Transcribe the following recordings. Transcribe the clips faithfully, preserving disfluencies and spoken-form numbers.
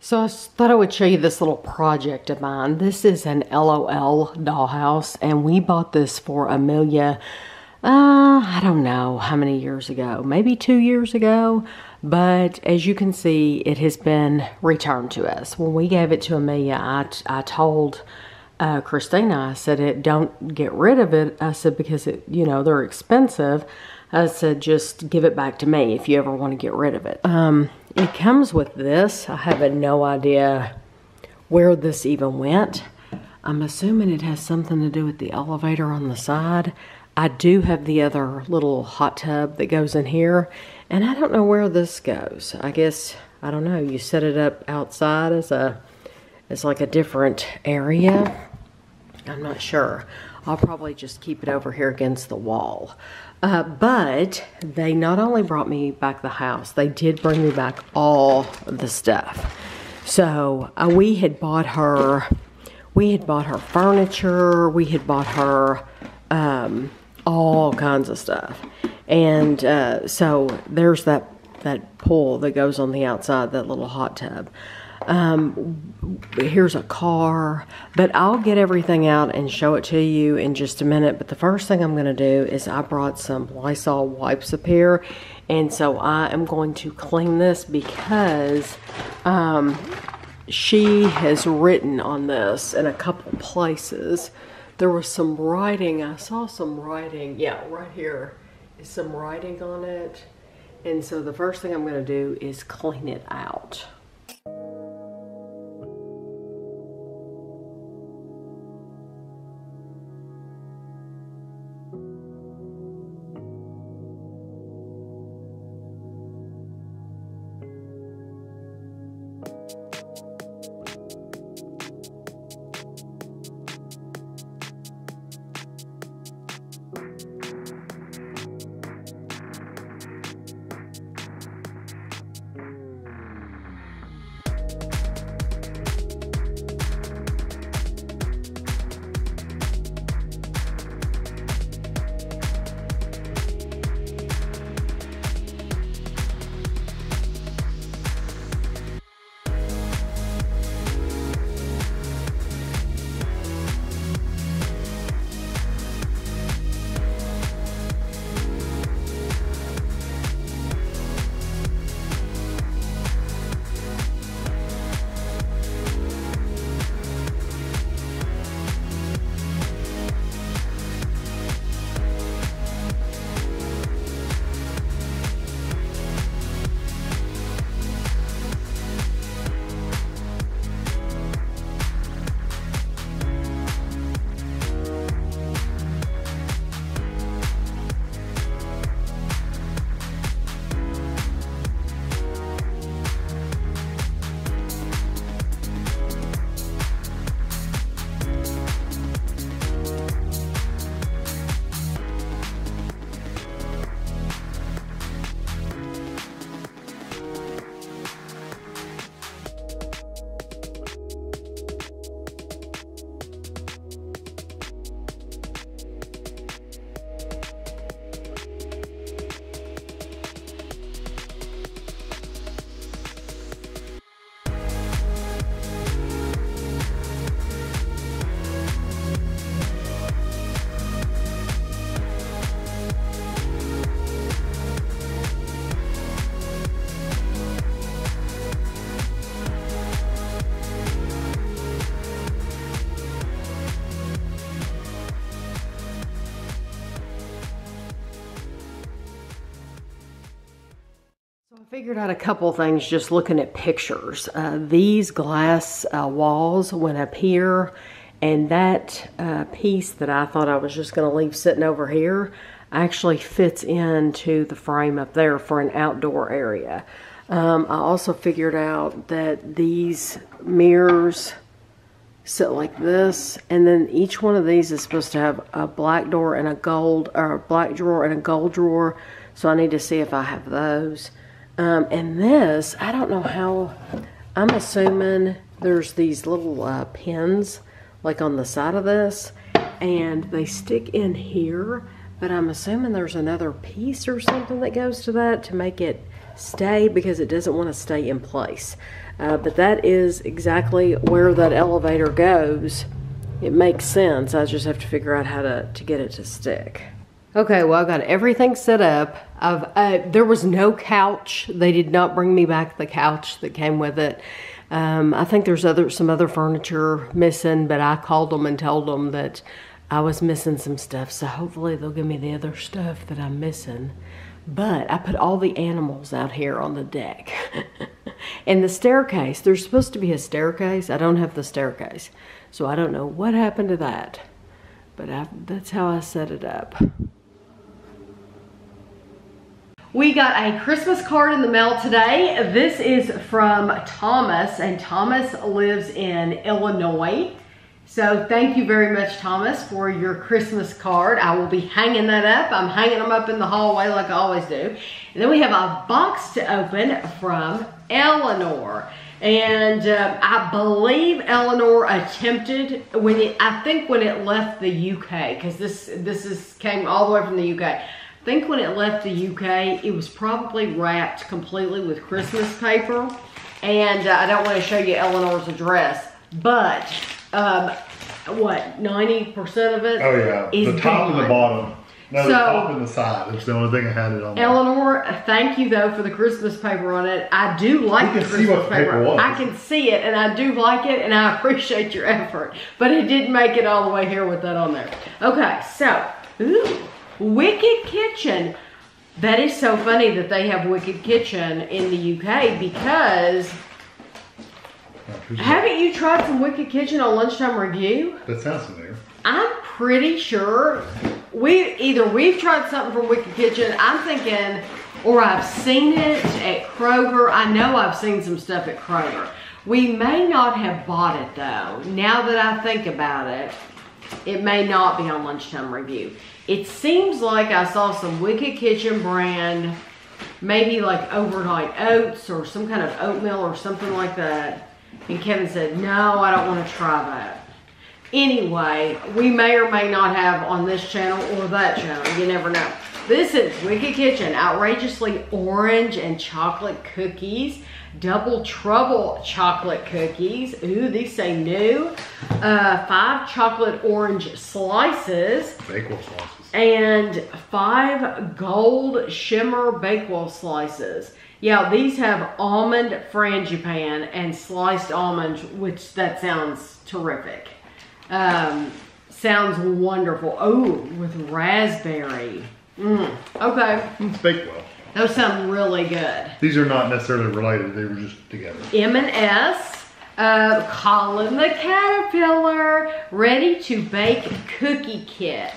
So I thought I would show you this little project of mine. This is an LOL dollhouse, and we bought this for Amelia, uh, I don't know how many years ago, maybe two years ago, but as you can see, it has been returned to us. When we gave it to Amelia, I, I told uh, Christina, I said, it, don't get rid of it. I said, because it, you know, they're expensive. I said, just give it back to me if you ever want to get rid of it. Um, It comes with this. I have no idea where this even went. I'm assuming it has something to do with the elevator on the side. I do have the other little hot tub that goes in here, and I don't know where this goes. I guess, I don't know, you set it up outside as a, as like a different area. I'm not sure. I'll probably just keep it over here against the wall. Uh, but they not only brought me back the house, they did bring me back all the stuff. So uh, we had bought her, we had bought her furniture, we had bought her um, all kinds of stuff. And uh, so there's that, that pool that goes on the outside, that little hot tub. Um, here's a car, but I'll get everything out and show it to you in just a minute. But the first thing I'm going to do is I brought some Lysol wipes up here. And so I am going to clean this because, um, she has written on this in a couple places. There was some writing. I saw some writing. Yeah, right here is some writing on it. And so the first thing I'm going to do is clean it out. Figured out a couple things just looking at pictures. Uh, these glass uh, walls went up here, and that uh, piece that I thought I was just going to leave sitting over here actually fits into the frame up there for an outdoor area. Um, I also figured out that these mirrors sit like this, and then each one of these is supposed to have a black door and a gold, or a black drawer and a gold drawer. So I need to see if I have those. Um, and this, I don't know how, I'm assuming there's these little uh, pins like on the side of this, and they stick in here, but I'm assuming there's another piece or something that goes to that to make it stay because it doesn't want to stay in place. Uh, but that is exactly where that elevator goes. It makes sense. I just have to figure out how to, to get it to stick. Okay, well, I've got everything set up. I've, uh, there was no couch. They did not bring me back the couch that came with it. Um, I think there's other some other furniture missing, but I called them and told them that I was missing some stuff, so hopefully they'll give me the other stuff that I'm missing. But I put all the animals out here on the deck. And the staircase, there's supposed to be a staircase. I don't have the staircase, so I don't know what happened to that. But I, that's how I set it up. We got a Christmas card in the mail today. This is from Thomas, and Thomas lives in Illinois. So thank you very much, Thomas, for your Christmas card. I will be hanging that up. I'm hanging them up in the hallway like I always do. And then we have a box to open from Eleanor. And uh, I believe Eleanor attempted, when it, I think when it left the U K, because this, this is, came all the way from the U K. I think when it left the U K, it was probably wrapped completely with Christmas paper. And uh, I don't want to show you Eleanor's address, but um, what, ninety percent of it? Oh yeah, is the top gone. And the bottom. No, so, the top and the side. It's the only thing I had it on. Eleanor, there. Thank you though for the Christmas paper on it. I do like the Christmas see what paper. paper was. I can see it, and I do like it, and I appreciate your effort. But it did make it all the way here with that on there. Okay, so ooh, Wicked Kitchen. That is so funny that they have Wicked Kitchen in the U K, because haven't you tried some Wicked Kitchen on Lunchtime Review? That sounds familiar. I'm pretty sure we either we've tried something from Wicked Kitchen, I'm thinking, or I've seen it at Kroger. I know I've seen some stuff at Kroger. We may not have bought it though. Now that I think about it, it may not be on Lunchtime Review. It seems like I saw some Wicked Kitchen brand, maybe like overnight oats or some kind of oatmeal or something like that. And Kevin said, no, I don't want to try that. Anyway, we may or may not have on this channel or that channel. You never know. This is Wicked Kitchen. Outrageously orange and chocolate cookies. Double trouble chocolate cookies. Ooh, these say new. Uh, five chocolate orange slices. Bakewell slices. And five gold shimmer Bakewell slices. Yeah, these have almond frangipan and sliced almonds, which that sounds terrific. Um, sounds wonderful. Oh, with raspberry. Mm, okay. It's baked well. Those sound really good. These are not necessarily related. They were just together. M and S. Uh, Colin the Caterpillar. Ready to bake cookie kit.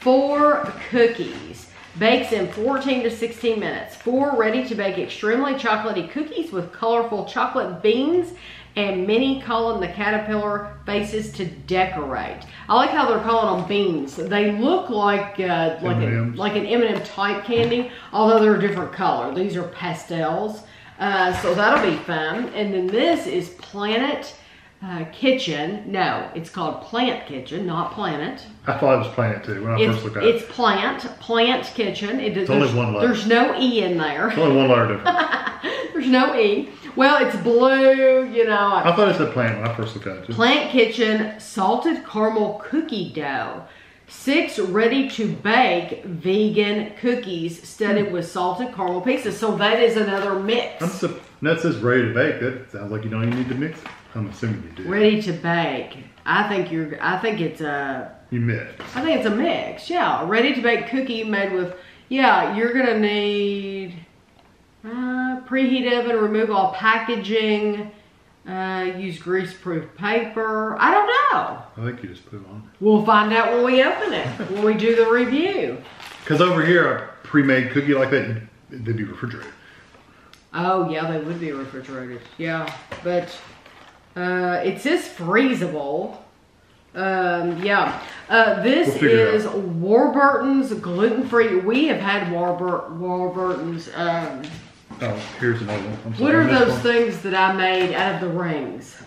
Four cookies. Bakes in fourteen to sixteen minutes. Four ready to bake extremely chocolatey cookies with colorful chocolate beans and mini Colin the Caterpillar faces to decorate. I like how they're calling them beans. They look like uh, like, a, like an M and M type candy, although they're a different color. These are pastels, uh, so that'll be fun. And then this is Planet uh, Kitchen. No, it's called Plant Kitchen, not Planet. I thought it was Planet too when I it's, first looked at it. It's Plant, Plant Kitchen. It, it's only one letter. There's no E in there. It's only one letter different. There's no E. Well, it's blue, you know. I thought it said plant when I first looked at it. Plant Kitchen salted caramel cookie dough. Six ready-to-bake vegan cookies studded mm. with salted caramel pieces. So that is another mix. I'm so, that says ready-to-bake. That sounds like you don't even need to mix it. I'm assuming you do. Ready-to-bake. I think you're, I think it's a... You mix. I think it's a mix, yeah. Ready-to-bake cookie made with... Yeah, you're going to need... Uh, preheat oven, remove all packaging, uh, use grease-proof paper. I don't know. I think you just put it on. We'll find out when we open it, when we do the review. Because over here, a pre-made cookie like that, they'd be refrigerated. Oh, yeah, they would be refrigerated. Yeah, but uh, it says freezable. Um, yeah, uh, this we'll is Warburton's gluten-free. We have had Warbur Warburton's, um... Oh, here's another one. I'm sorry, what are those one. things that I made out of the rings?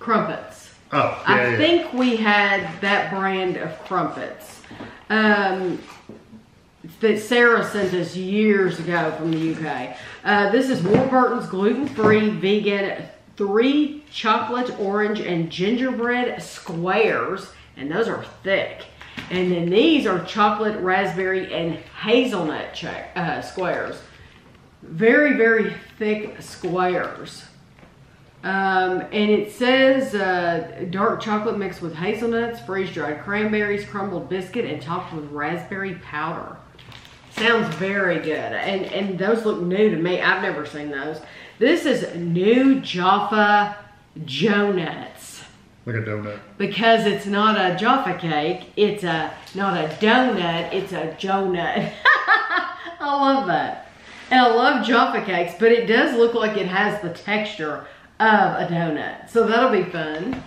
Crumpets. Oh, yeah, I yeah. think we had that brand of crumpets. Um, that Sarah sent us years ago from the U K. Uh, this is Warburton's gluten-free vegan three chocolate, orange, and gingerbread squares, and those are thick. And then these are chocolate, raspberry, and hazelnut uh, squares. Very, very thick squares. Um, and it says uh, dark chocolate mixed with hazelnuts, freeze-dried cranberries, crumbled biscuit, and topped with raspberry powder. Sounds very good. And, and those look new to me. I've never seen those. This is new Jaffa Jonuts. Like a donut. Because it's not a Jaffa cake. It's a not a donut. It's a Jonut. I love that. And I love Jaffa cakes, but it does look like it has the texture of a donut, so that'll be fun.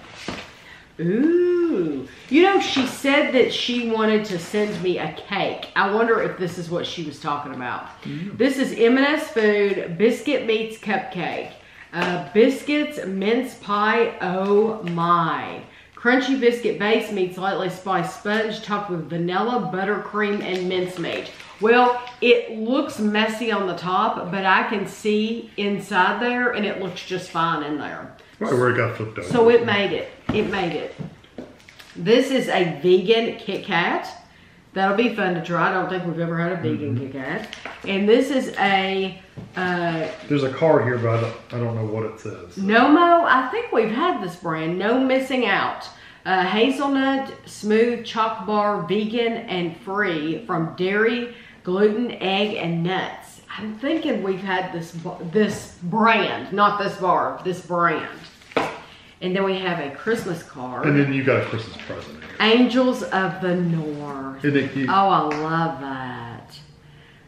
Ooh, you know, she said that she wanted to send me a cake. I wonder if this is what she was talking about. Mm. This is M and S Food Biscuit Meets Cupcake. Uh, biscuits, mince pie, oh my. Crunchy biscuit base meets lightly spiced sponge topped with vanilla, buttercream, and mincemeat. Well, it looks messy on the top, but I can see inside there, and it looks just fine in there. Right where it got flipped over. So it made it. It made it. This is a vegan Kit Kat. That'll be fun to try. I don't think we've ever had a vegan mm-hmm. Kit Kat. And this is a... Uh, There's a card here, but I don't, I don't know what it says. So. Nomo. I think we've had this brand. No Missing Out. Uh, hazelnut, smooth, choc bar, vegan, and free from dairy... gluten, egg, and nuts. I'm thinking we've had this this brand, not this bar, this brand. And then we have a Christmas card. And then you got a Christmas present. Angels of the North. Isn't it cute? Oh, I love that.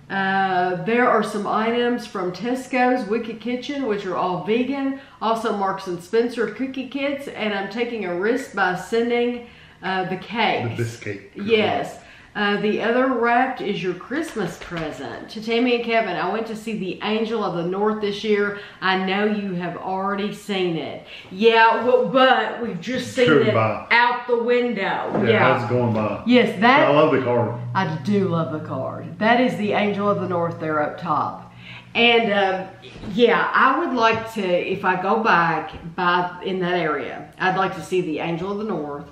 Uh, there are some items from Tesco's Wicked Kitchen, which are all vegan. Also Marks and Spencer cookie kits. And I'm taking a risk by sending uh, the cake. The biscuit. Yes. Uh, the other wrapped is your Christmas present. To Tammy and Kevin, I went to see the Angel of the North this year. I know you have already seen it. Yeah, well, but we've just seen True it by. out the window. Yeah, yeah. It's going by. Yes, that. I love the card. I do love the card. That is the Angel of the North there up top. And um, yeah, I would like to, if I go back by in that area, I'd like to see the Angel of the North.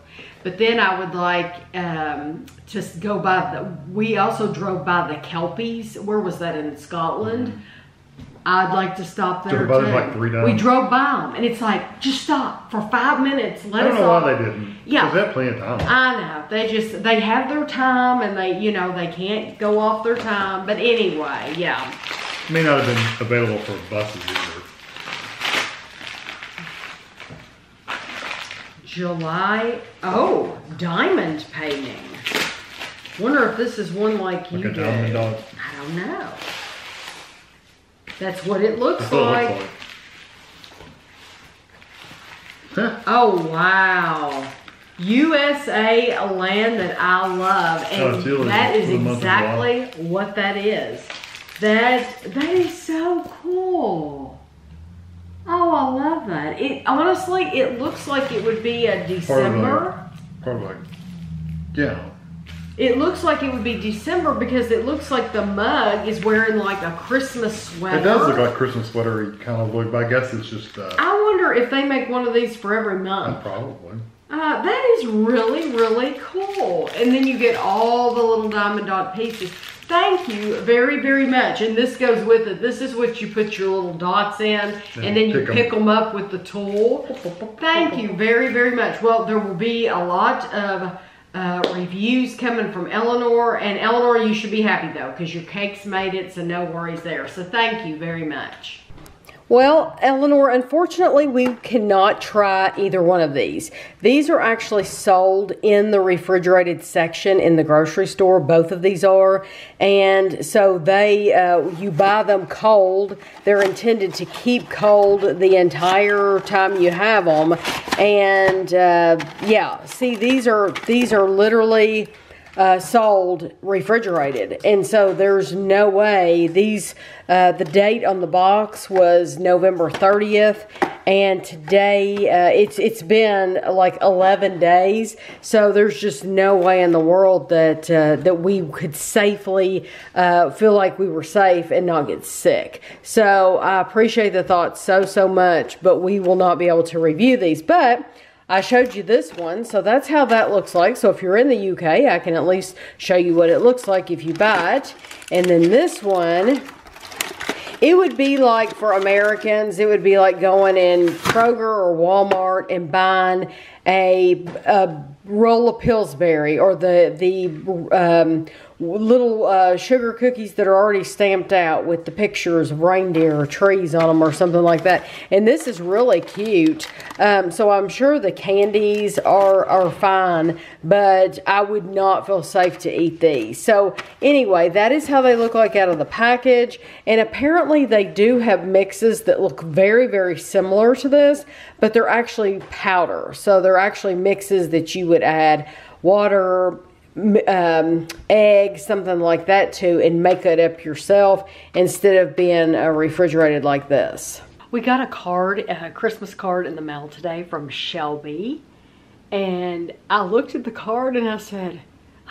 But then I would like um, to go by the, we also drove by the Kelpies. Where was that, in Scotland? Mm-hmm. I'd like to stop there drove by too. Them like three times. We drove by them and it's like, just stop for five minutes. Let I don't us know off. Why they didn't. Yeah. They had plenty of time. I know. They just, they have their time and they, you know, they can't go off their time. But anyway, yeah. May not have been available for buses either. July, oh, diamond painting. Wonder if this is one like you like a do. Diamond dog. I don't know. That's what it looks That's like. It looks like. Huh. Oh wow. U S A, a land that I love. And oh, that is exactly what that is. That that is so cool. Oh, I love that. It honestly, it looks like it would be a December. Probably, probably. Yeah. It looks like it would be December because it looks like the mug is wearing like a Christmas sweater. It does look like Christmas sweater kind of look, but I guess it's just. Uh, I wonder if they make one of these for every month. Probably. Uh, that is really, really cool. And then you get all the little diamond dot pieces. Thank you very, very much. And this goes with it. This is what you put your little dots in, and, and then you pick, pick them. them up with the tool. Thank you very, very much. Well, there will be a lot of uh, reviews coming from Eleanor. And Eleanor, you should be happy, though, because your cake's made it, so no worries there. So thank you very much. Well, Eleanor, unfortunately, we cannot try either one of these. These are actually sold in the refrigerated section in the grocery store. Both of these are. And so they, uh, you buy them cold. They're intended to keep cold the entire time you have them. And, uh, yeah, see, these are, these are literally... Uh, sold refrigerated, and so there's no way these uh, the date on the box was November thirtieth, And today, uh, it's it's been like eleven days, so there's just no way in the world that uh, that we could safely uh, feel like we were safe and not get sick. So I appreciate the thoughts so, so much, but we will not be able to review these. But I showed you this one, so that's how that looks like. So if you're in the U K, I can at least show you what it looks like if you buy it. And then this one, it would be like, for Americans, it would be like going in Kroger or Walmart and buying a, a roll of Pillsbury or the, the um, little uh, sugar cookies that are already stamped out with the pictures of reindeer or trees on them or something like that. And this is really cute. Um, so I'm sure the candies are, are fine, but I would not feel safe to eat these. So anyway, that is how they look like out of the package. And apparently they do have mixes that look very, very similar to this, but they're actually powder. So they're actually mixes that you would add water, um, egg, something like that to, and make it up yourself instead of being uh, refrigerated like this. We got a card, a Christmas card in the mail today from Shelby. And I looked at the card and I said,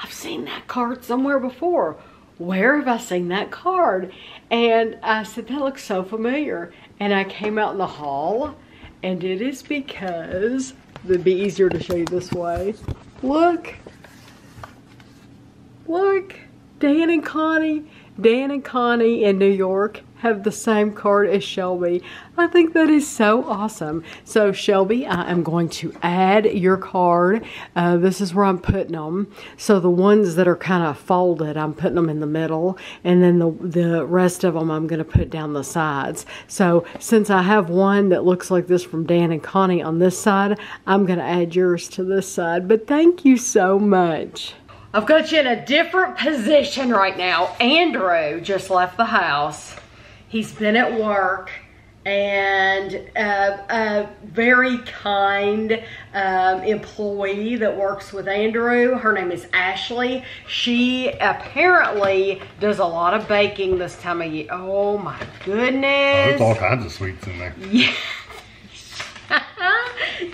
I've seen that card somewhere before. Where have I seen that card? And I said, that looks so familiar. And I came out in the hall, and it is because, it'd be easier to show you this way. Look. Look, Dan and Connie. Dan and Connie in New York have the same card as Shelby. I think that is so awesome. So Shelby, I am going to add your card. Uh, this is where I'm putting them. So the ones that are kind of folded, I'm putting them in the middle. And then the, the rest of them, I'm going to put down the sides. So since I have one that looks like this from Dan and Connie on this side, I'm going to add yours to this side. But thank you so much. I've got you in a different position right now. Andrew just left the house. He's been at work, and uh, a very kind um, employee that works with Andrew, her name is Ashley. She apparently does a lot of baking this time of year. Oh my goodness. There's all kinds of sweets in there. Yeah.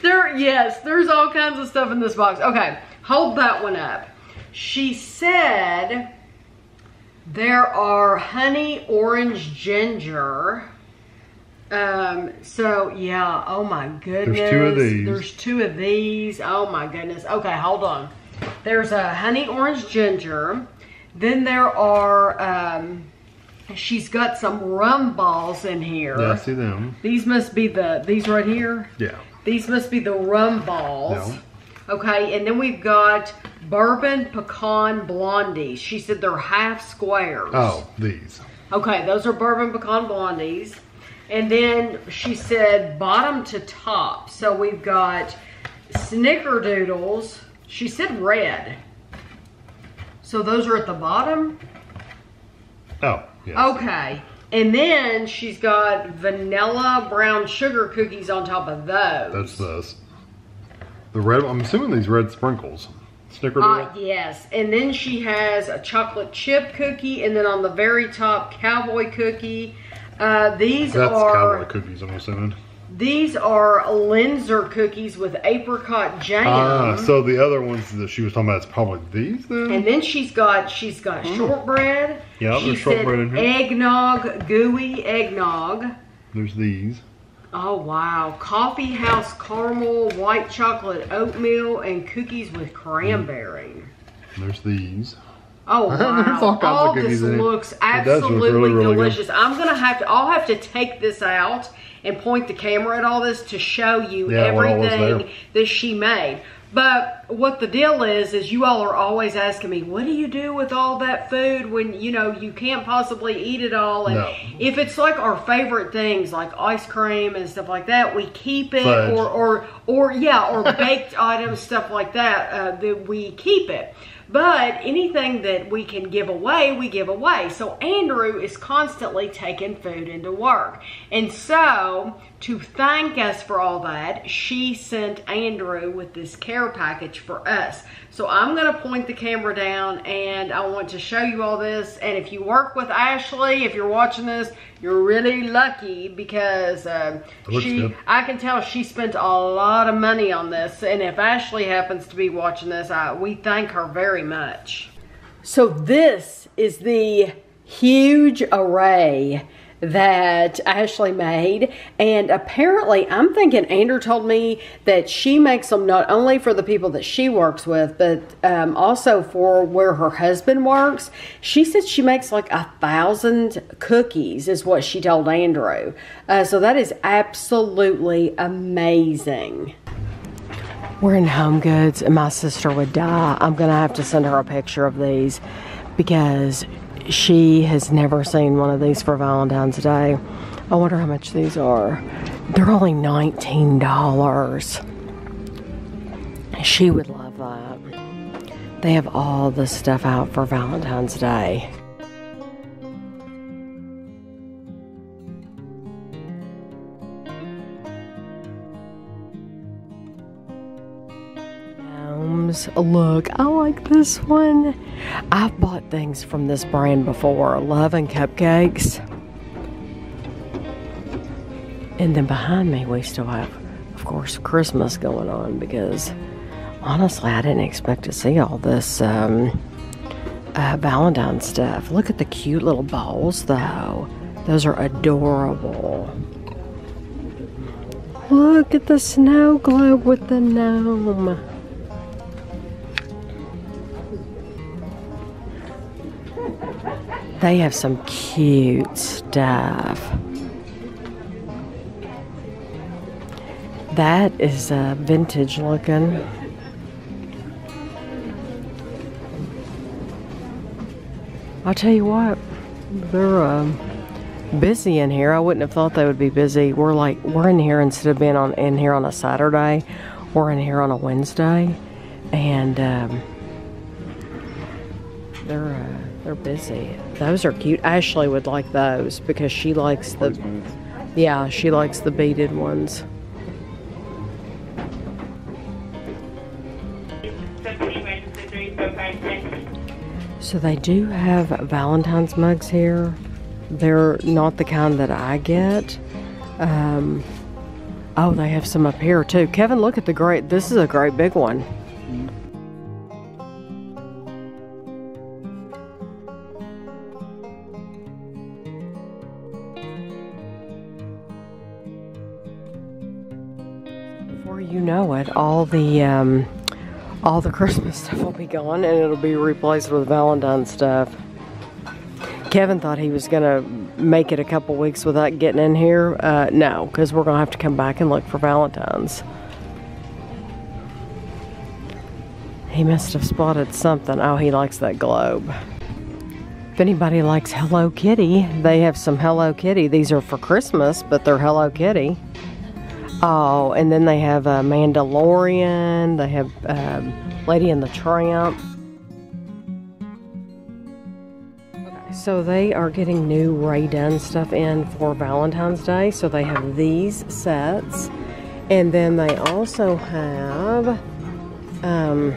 there, yes, there's all kinds of stuff in this box. Okay, hold that one up. She said there are honey, orange, ginger. Um, so yeah, oh my goodness. There's two of these. There's two of these. Oh my goodness. Okay, hold on. There's a honey, orange, ginger. Then there are, um, she's got some rum balls in here. Yeah, I see them. These must be the, these right here? Yeah. These must be the rum balls. No. Okay, and then we've got bourbon pecan blondies. She said they're half squares. Oh, these. Okay, those are bourbon pecan blondies. And then she said bottom to top. So we've got snickerdoodles. She said red. So those are at the bottom? Oh, yes. Okay. And then she's got vanilla brown sugar cookies on top of those. That's those. The red, I'm assuming these red sprinkles. Snickerdoodle? Uh, yes. And then she has a chocolate chip cookie, and then on the very top, cowboy cookie. Uh, these That's are... That's cowboy cookies, I'm assuming. These are Linzer cookies with apricot jam. Ah, so the other ones that she was talking about is probably these then? And then she's got, she's got mm. shortbread. Yeah, she there's shortbread in here. Eggnog, gooey eggnog. There's these. Oh wow, coffee house caramel, white chocolate oatmeal, and cookies with cranberry. There's these. Oh wow, there's all, all of this looks absolutely look really, really delicious. Good. I'm gonna have to, I'll have to take this out and point the camera at all this to show you yeah, everything that she made. But what the deal is, is you all are always asking me, what do you do with all that food when, you know, you can't possibly eat it all? And no. If it's like our favorite things, like ice cream and stuff like that, we keep it. Fudge. or, or, or yeah, or baked items, stuff like that, uh, that we keep it. But anything that we can give away, we give away. So Andrew is constantly taking food into work. And so to thank us for all that, she sent Andrew with this care package for us. So I'm gonna point the camera down and I want to show you all this. And if you work with Ashley, if you're watching this, you're really lucky because uh, she, good. I can tell she spent a lot of money on this. And if Ashley happens to be watching this, I, we thank her very much. So this is the huge array that Ashley made, and apparently I'm thinking Andrew told me that she makes them not only for the people that she works with, but um, also for where her husband works. She said she makes like a thousand cookies is what she told Andrew. Uh, so that is absolutely amazing. We're in Home Goods and my sister would die. I'm gonna have to send her a picture of these because she has never seen one of these for Valentine's Day. I wonder how much these are. They're only nineteen dollars. She would love that. They have all this stuff out for Valentine's Day. Look, I like this one. I've bought things from this brand before, Love and Cupcakes. And then behind me we still have, of course, Christmas going on because honestly I didn't expect to see all this um, uh, Valentine stuff. Look at the cute little bowls though. Those are adorable. Look at the snow globe with the gnome. They have some cute stuff. That is uh, vintage looking. I'll tell you what, they're uh, busy in here. I wouldn't have thought they would be busy. We're like, we're in here instead of being on in here on a Saturday, we're in here on a Wednesday, and um, they're. Uh, They're busy. Those are cute. Ashley would like those because she likes the, yeah, she likes the beaded ones. So they do have Valentine's mugs here. They're not the kind that I get. Um, oh, they have some up here too. Kevin, look at the great, this is a great big one. You know it, all the um, all the Christmas stuff will be gone and it'll be replaced with Valentine stuff. Kevin thought he was gonna make it a couple weeks without getting in here. Uh, no, because we're gonna have to come back and look for Valentine's. He must have spotted something. Oh, he likes that globe. If anybody likes Hello Kitty, they have some Hello Kitty. These are for Christmas, but they're Hello Kitty. Oh, and then they have uh, Mandalorian, they have um, Lady and the Tramp. Okay. So they are getting new Rae Dunn stuff in for Valentine's Day. So they have these sets. And then they also have um,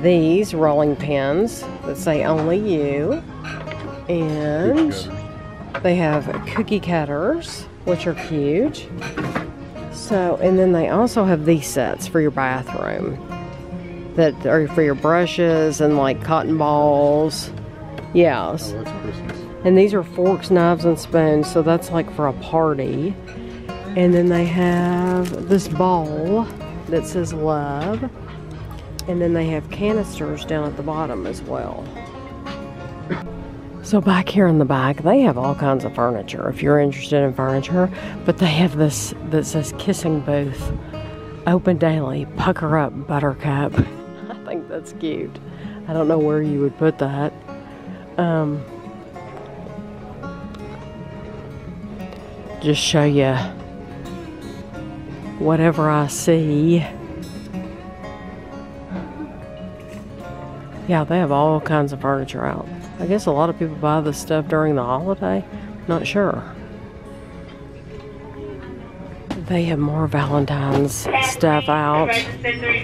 these rolling pins that say only you. And they have cookie cutters, which are huge. So, and then they also have these sets for your bathroom that are for your brushes and like cotton balls. Yeah. Oh, that's Christmas. And these are forks, knives, and spoons. So that's like for a party. And then they have this bowl that says love. And then they have canisters down at the bottom as well. So back here in the back, they have all kinds of furniture, if you're interested in furniture, but they have this that says Kissing Booth, open daily, pucker up, buttercup. I think that's cute. I don't know where you would put that. Um, just show you whatever I see. Yeah, they have all kinds of furniture out. I guess a lot of people buy this stuff during the holiday. Not sure. They have more Valentine's Kathleen, stuff out. Kathleen,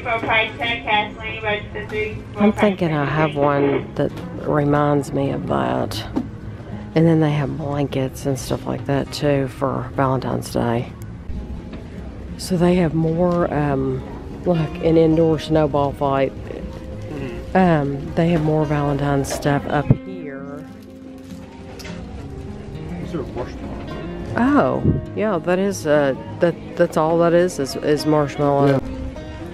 I'm thinking I have one that reminds me of that. And then they have blankets and stuff like that too for Valentine's Day. So they have more, um, look, an indoor snowball fight. Um, they have more Valentine's stuff up here. Is there a marshmallow? Oh, yeah, that is, uh, that, that's all that is, is, is marshmallow. Yeah.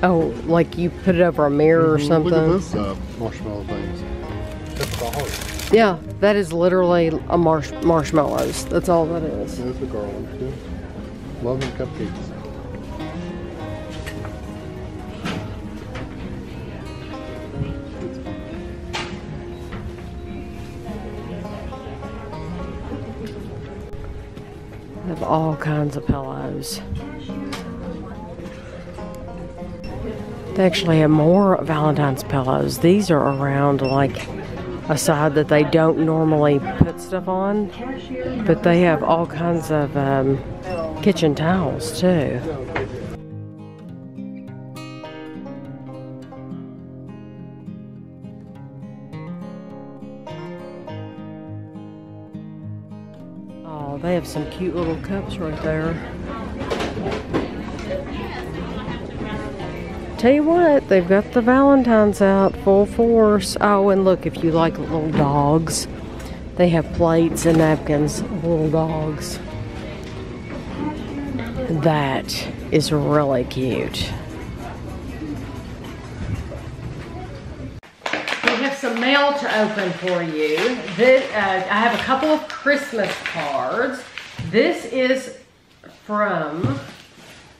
Oh, like you put it over a mirror mm-hmm. or something? Look at this, uh, marshmallow things. That's garland. Yeah, that is literally a marsh marshmallows. That's all that is. That's a garland, too. Love and cupcakes. Of all kinds of pillows. They actually have more Valentine's pillows. These are around like a side that they don't normally put stuff on, but they have all kinds of um, kitchen towels too. They have some cute little cups right there. Tell you what, they've got the Valentine's out full force. Oh, and look, if you like little dogs, they have plates and napkins, little dogs. That is really cute. Some mail to open for you. This, uh, I have a couple of Christmas cards. This is from,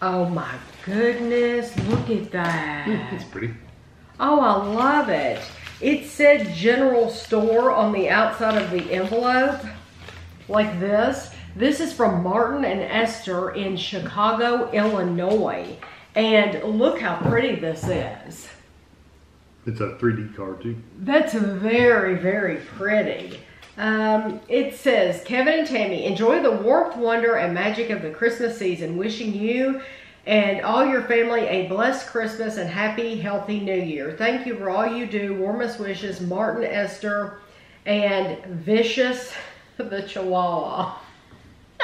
oh my goodness, look at that. Mm, that's pretty. Oh, I love it. It said general store on the outside of the envelope, like this. This is from Martin and Esther in Chicago, Illinois. And look how pretty this is. It's a three D card too. That's very, very pretty. Um, it says, Kevin and Tammy, enjoy the warmth, wonder, and magic of the Christmas season. Wishing you and all your family a blessed Christmas and happy, healthy New Year. Thank you for all you do. Warmest wishes, Martin, Esther, and Vicious the Chihuahua.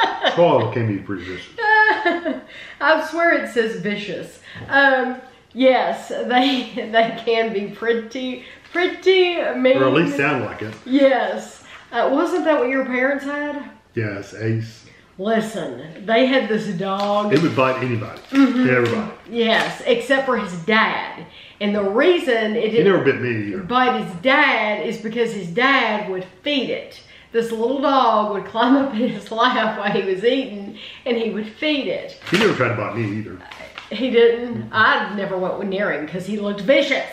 Chihuahua can be pretty vicious. I swear it says Vicious. Um, Yes, they they can be pretty, pretty mean. Or at least sound like it. Yes. Uh, wasn't that what your parents had? Yes, Ace. Listen, they had this dog. It would bite anybody. Mm-hmm. Everybody. Yes, except for his dad. And the reason it didn't it never bit me either. Bite his dad is because his dad would feed it. This little dog would climb up in his lap while he was eating, and he would feed it. He never tried to bite me either. He didn't. I never went near him because he looked vicious.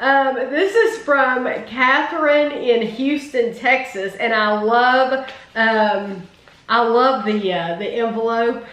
Um, this is from Catherine in Houston, Texas, and I love, um, I love the uh, the envelope,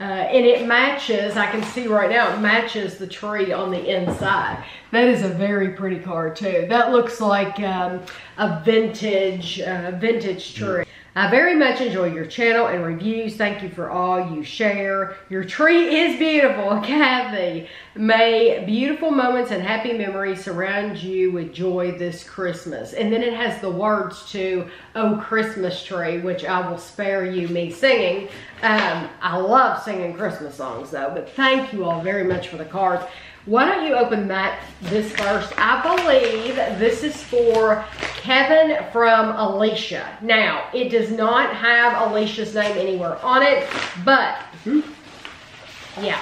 uh, and it matches. I can see right now it matches the tree on the inside. That is a very pretty card too. That looks like um, a vintage uh, vintage tree. I very much enjoy your channel and reviews. Thank you for all you share. Your tree is beautiful, Kathy. May beautiful moments and happy memories surround you with joy this Christmas. And then it has the words to "Oh Christmas Tree," which I will spare you me singing. Um, I love singing Christmas songs though, but thank you all very much for the cards. Why don't you open that this first? I believe this is for Kevin from Alicia. Now, it does not have Alicia's name anywhere on it, but yeah.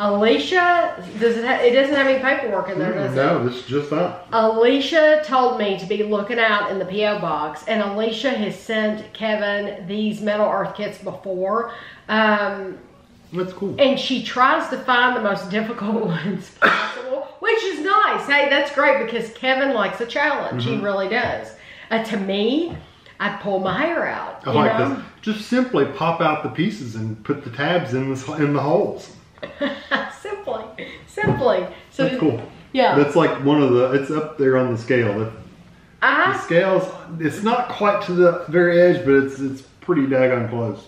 Alicia, does it, ha it doesn't have any paperwork in there, does no, it? No, this is just that. Alicia told me to be looking out in the P O box, and Alicia has sent Kevin these Metal Earth kits before. Um, That's cool. And she tries to find the most difficult ones possible, which is nice. Hey, that's great because Kevin likes a challenge. Mm-hmm. He really does. Uh, to me, I pull my hair out. I you like know? This. Just simply pop out the pieces and put the tabs in the, in the holes. simply. Simply. So that's cool. Yeah. That's like one of the, it's up there on the scale. It, I, the scale's, it's not quite to the very edge, but it's, it's pretty daggone close.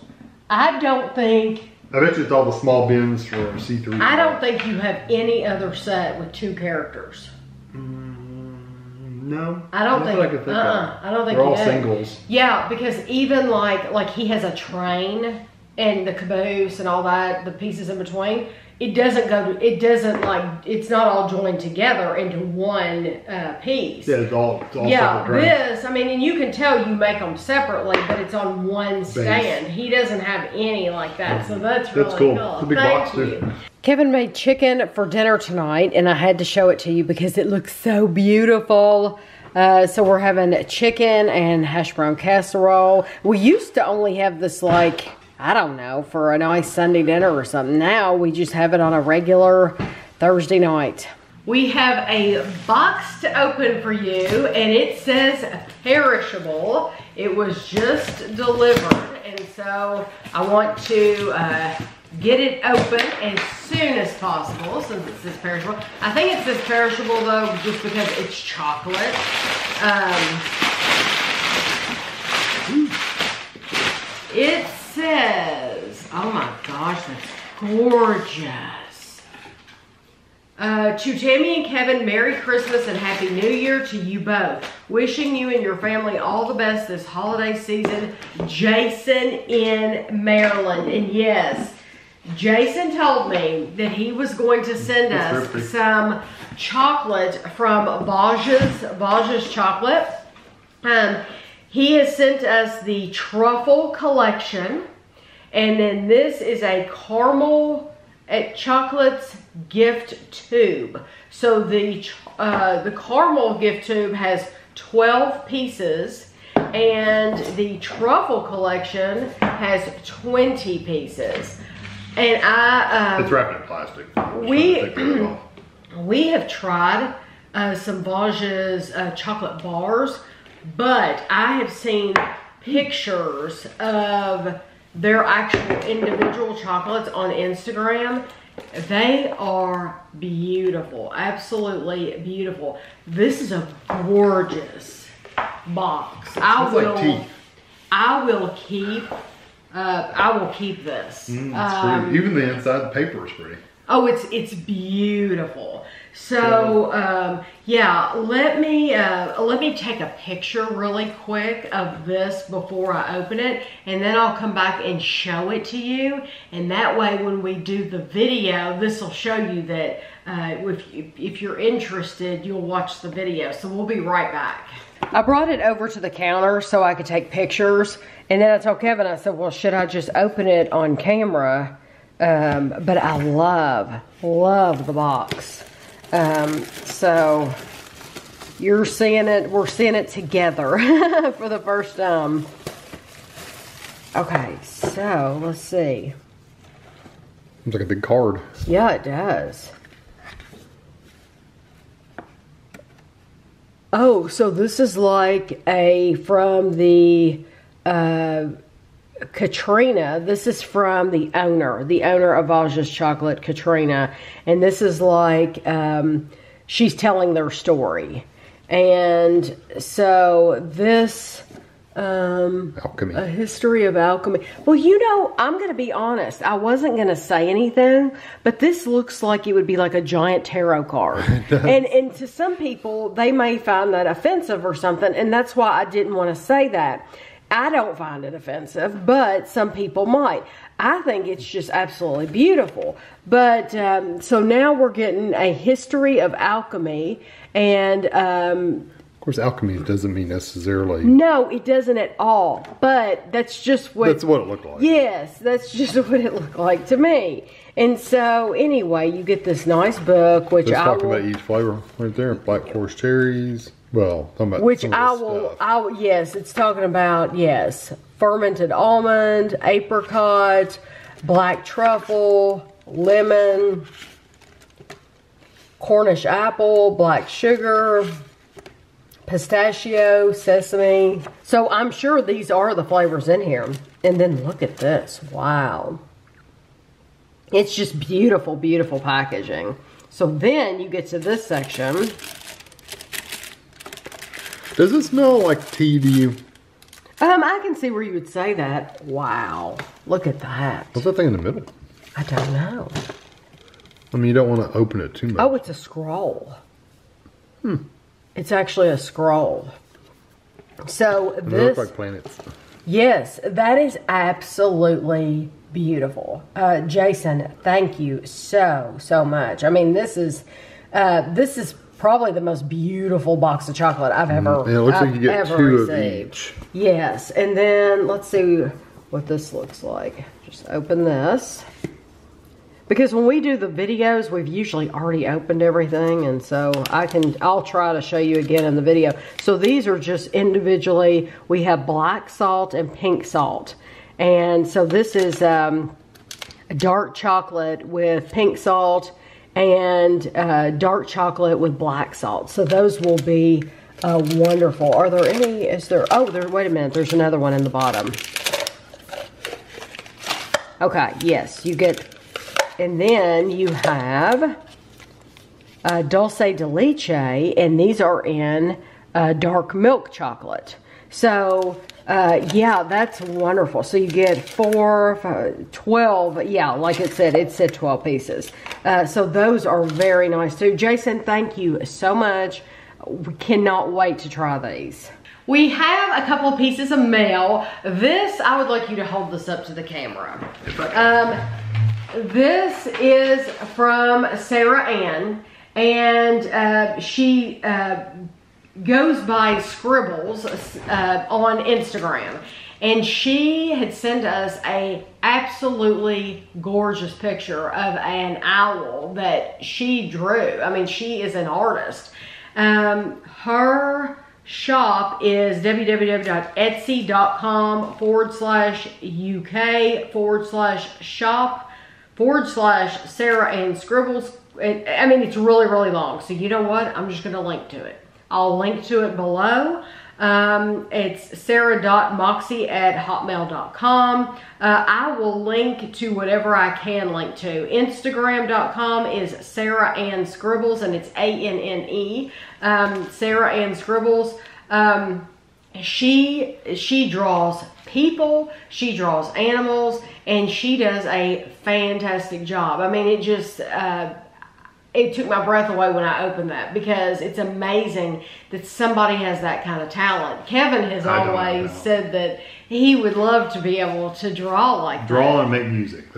I don't think I bet you it's all the small bins for C three. I don't think you have any other set with two characters. Mm, no. I don't, I don't think, think I could think uh-uh. of. I don't think They're you all know. singles. Yeah, because even like like he has a train and the caboose and all that, the pieces in between. It doesn't go to, it doesn't like, it's not all joined together into one uh, piece. Yeah, it's all, it's all yeah, separate. Yeah, this, I mean, and you can tell you make them separately, but it's on one Base. stand. He doesn't have any like that, so that's really that's cool. cool. It's a big box too. Kevin made chicken for dinner tonight, and I had to show it to you because it looks so beautiful. Uh, so we're having chicken and hash brown casserole. We used to only have this like... I don't know, for a nice Sunday dinner or something. Now we just have it on a regular Thursday night. We have a box to open for you, and it says perishable. It was just delivered, and so I want to uh, get it open as soon as possible since it says perishable. I think it says perishable though just because it's chocolate. Um, it's says, oh my gosh, that's gorgeous. Uh, to Tammy and Kevin, Merry Christmas and Happy New Year to you both. Wishing you and your family all the best this holiday season. Jason in Maryland. And yes, Jason told me that he was going to send us perfect. some chocolate from Vosges, Vosges Chocolate. Um, He has sent us the truffle collection, and then this is a caramel at chocolates gift tube. So the uh, the caramel gift tube has twelve pieces, and the truffle collection has twenty pieces. And I um, it's wrapped in plastic. We we have tried uh, some Vosges uh, chocolate bars. But I have seen pictures of their actual individual chocolates on Instagram. They are beautiful, absolutely beautiful. This is a gorgeous box. I will, like I will keep, uh, I will keep this. Mm, um, even the inside the paper is pretty. Oh, it's it's beautiful. So um, yeah, let me uh, let me take a picture really quick of this before I open it, and then I'll come back and show it to you. And that way, when we do the video, this will show you that uh, if if you're interested, you'll watch the video. So we'll be right back. I brought it over to the counter so I could take pictures, and then I told Kevin, I said, "Well, should I just open it on camera?" Um, but I love, love the box. Um, so you're seeing it, we're seeing it together for the first time. Okay, so let's see. Looks like a big card. Yeah, it does. Oh, so this is like a, from the, uh, Katrina, this is from the owner, the owner of Vosges Chocolate, Katrina, and this is like, um, she's telling their story, and so this, um, alchemy. A history of alchemy. Well, you know, I'm going to be honest, I wasn't going to say anything, but this looks like it would be like a giant tarot card, and, and to some people, they may find that offensive or something, and that's why I didn't want to say that. I don't find it offensive, but some people might. I think it's just absolutely beautiful. But, um, so now we're getting a history of alchemy, and, um... Of course, alchemy doesn't mean necessarily... No, it doesn't at all, but that's just what... That's what it looked like. Yes, that's just what it looked like to me. And so, anyway, you get this nice book, which Let's I Let's talk will, about each flavor right there. Black forest cherries... Well, talking about Which I will, I will, yes, it's talking about, yes, fermented almond, apricot, black truffle, lemon, Cornish apple, black sugar, pistachio, sesame. So I'm sure these are the flavors in here. And then look at this. Wow. It's just beautiful, beautiful packaging. So then you get to this section. Does it smell like tea to you? Um, I can see where you would say that. Wow. Look at that. What's that thing in the middle? I don't know. I mean, you don't want to open it too much. Oh, it's a scroll. Hmm. It's actually a scroll. So and this... They look like planets. Yes, that is absolutely beautiful. Uh, Jason, thank you so, so much. I mean, this is... Uh, this is... probably the most beautiful box of chocolate I've ever received. It looks I've like you get two received. of each. Yes, and then let's see what this looks like. Just open this. Because when we do the videos, we've usually already opened everything, and so I can, I'll try to show you again in the video. So these are just individually, we have black salt and pink salt. And so this is um, dark chocolate with pink salt, and uh, dark chocolate with black salt. So those will be uh, wonderful. Are there any, is there, oh, there, wait a minute, there's another one in the bottom. Okay, yes, you get, and then you have uh, dulce de leche, and these are in uh, dark milk chocolate. So, uh, yeah, that's wonderful. So you get four, five, twelve, yeah, like it said, it said twelve pieces. Uh, so those are very nice too. Jason, thank you so much. We cannot wait to try these. We have a couple of pieces of mail. This, I would like you to hold this up to the camera. Um, this is from Sarah Anne, and uh, she... Uh, goes by Scribbles uh, on Instagram, and she had sent us a absolutely gorgeous picture of an owl that she drew. I mean, she is an artist. Um, her shop is www.etsy.com forward slash UK forward slash shop forward slash Sarah Anne Scribbles. I mean, it's really, really long. So you know what? I'm just going to link to it. I'll link to it below. Um, it's sarah.moxie at hotmail.com. Uh, I will link to whatever I can link to. Instagram dot com is Sarah Anne Scribbles, and it's A N N E. Um, Sarah Anne Scribbles. Um, she, she draws people, she draws animals, and she does a fantastic job. I mean, it just... Uh, It took my breath away when I opened that, because it's amazing that somebody has that kind of talent. Kevin has always said that he would love to be able to draw like that. Draw and make music.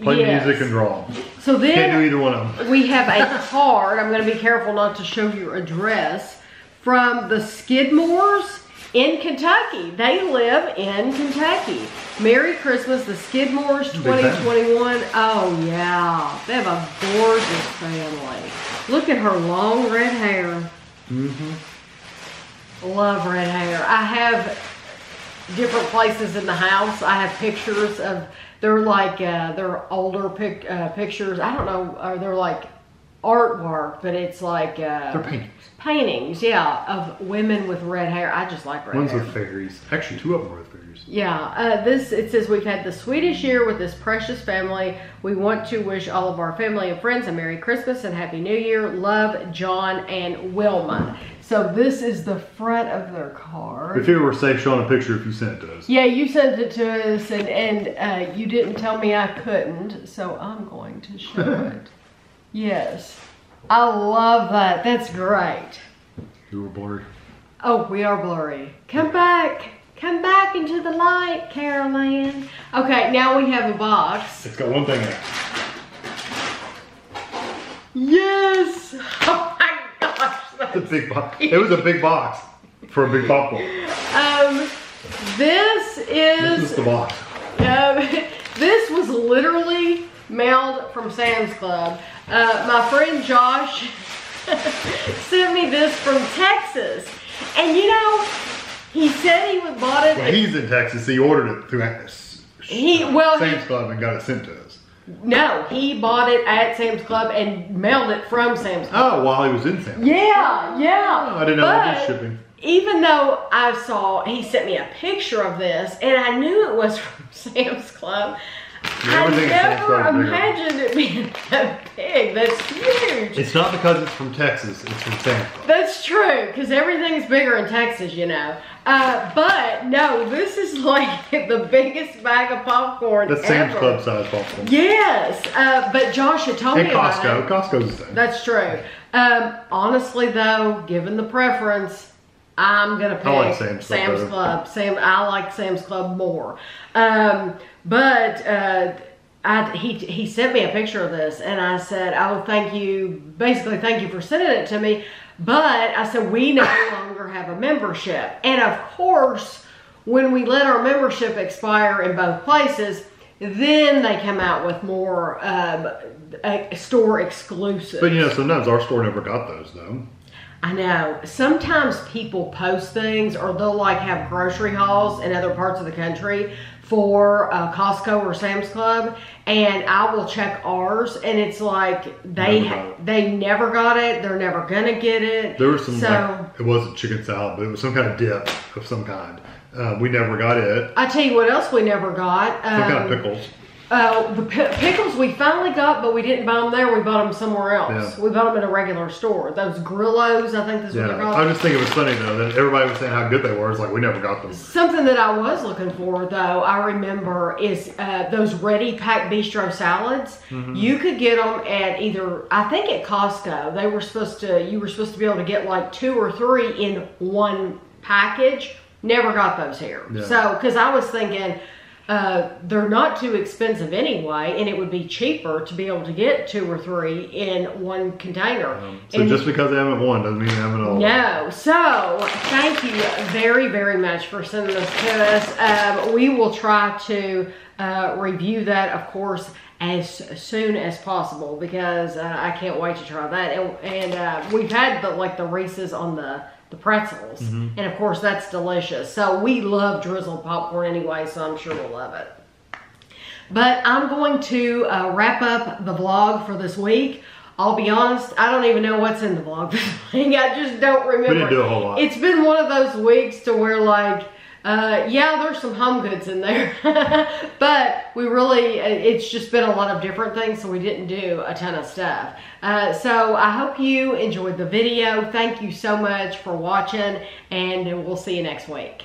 Play yes. music and draw. So then can't do either one of them. We have a card. I'm going to be careful not to show your address. From the Skidmores in Kentucky. They live in Kentucky. Merry Christmas, the Skidmores twenty twenty-one. Oh, yeah. They have a gorgeous family. Look at her long red hair. Mm-hmm. Love red hair. I have different places in the house. I have pictures of, they're like, uh, they're older pic, uh, pictures. I don't know, or they're like artwork, but it's like uh, they're paintings. Paintings, yeah, of women with red hair. I just like red One's hair. One's with fairies. Actually, two of them are with fairies. Yeah. Uh, this, it says, we've had the sweetest year with this precious family. We want to wish all of our family and friends a Merry Christmas and Happy New Year. Love, John and Wilma. So this is the front of their card. If it were safe showing a picture if you sent it to us. Yeah, you sent it to us, and, and uh, you didn't tell me I couldn't, so I'm going to show it. Yes. I love that. That's great. You were blurry. Oh, we are blurry. Come yeah. back. Come back into the light, Caroline. Okay, now we have a box. It's got one thing in it. Yes. Oh my gosh. That's a big box. It was a big box for a big popcorn. Um, this is... This is the box. Um, this was literally mailed from Sam's Club. Uh, my friend Josh sent me this from Texas, and you know, he said he would bought it. Well, he's in Texas. He ordered it through at he, well, Sam's Club and got it sent to us. No, he bought it at Sam's Club and mailed it from Sam's Club. Oh, while he was in Sam's Club. Yeah, yeah. Oh, I didn't know it was shipping. Even though I saw, he sent me a picture of this, and I knew it was from Sam's Club. I never imagined it being that big. That's huge. It's not because it's from Texas. It's from Tampa. That's true, because everything's bigger in Texas, you know. Uh, but no, this is like the biggest bag of popcorn ever. The Sam's Club size popcorn. Yes, uh, but Josh had told me about it. And Costco, Costco's the same. That's true. Um, honestly though, given the preference, I'm gonna pick I like Sam's, Sam's Club. Club. Sam, I like Sam's Club more. Um, but uh, I, he he sent me a picture of this, and I said, "Oh, thank you. Basically, thank you for sending it to me." But I said, "We no longer have a membership," and of course, when we let our membership expire in both places, then they come out with more um, store exclusives. But you know, sometimes our store never got those though. I know. Sometimes people post things, or they'll like have grocery hauls in other parts of the country for uh, Costco or Sam's Club, and I will check ours, and it's like they never they never got it. They're never gonna get it. There was some. So, like, it wasn't chicken salad, but it was some kind of dip of some kind. Uh, we never got it. I tell you what else we never got. Some um, kind of pickles. Uh, the p pickles we finally got, but we didn't buy them there. We bought them somewhere else. Yeah. We bought them in a regular store. Those Grillo's, I think that's yeah. what they're called. I just think it was funny, though, that everybody was saying how good they were. It's like, we never got them. Something that I was looking for, though, I remember, is uh, those ready-packed bistro salads. Mm-hmm. You could get them at either, I think at Costco, they were supposed to, you were supposed to be able to get like two or three in one package. Never got those here. Yeah. So, because I was thinking... Uh, they're not too expensive anyway, and it would be cheaper to be able to get two or three in one container. Um, so and just because they haven't won doesn't mean they haven't all. No. So thank you very, very much for sending this to us. Um, we will try to uh, review that, of course, as soon as possible, because uh, I can't wait to try that. And, and uh, we've had the, like the Reese's on the. The pretzels, mm-hmm. and of course that's delicious. So we love drizzled popcorn anyway, so I'm sure we'll love it. But I'm going to uh, wrap up the vlog for this week. I'll be honest, I don't even know what's in the vlog this week. I just don't remember. We didn't do a whole lot. It's been one of those weeks to where like, uh, yeah, there's some Home Goods in there, but we really, it's just been a lot of different things, so we didn't do a ton of stuff. Uh, so I hope you enjoyed the video. Thank you so much for watching, and we'll see you next week.